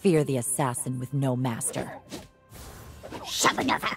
Fear the assassin with no master. Shabanova!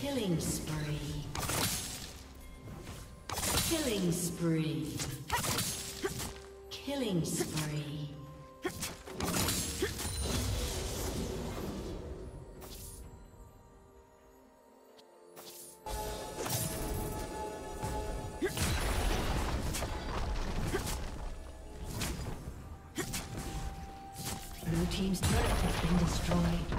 Killing spree. Killing spree. Killing spree. Blue team's turret has been destroyed.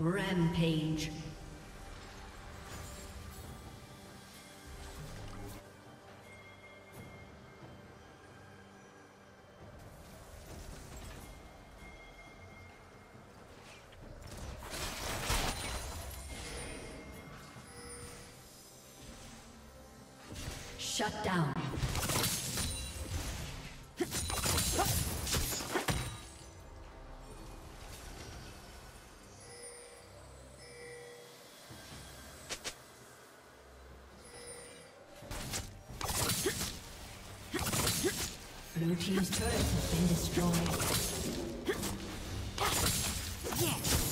Rampage. Shut down. Blue team's turret has been destroyed. Yes.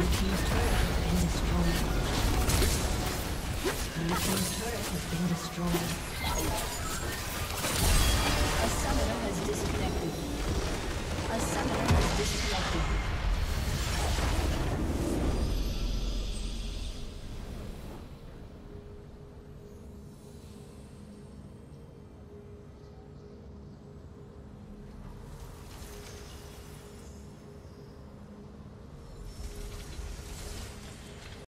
A summoner has disconnected.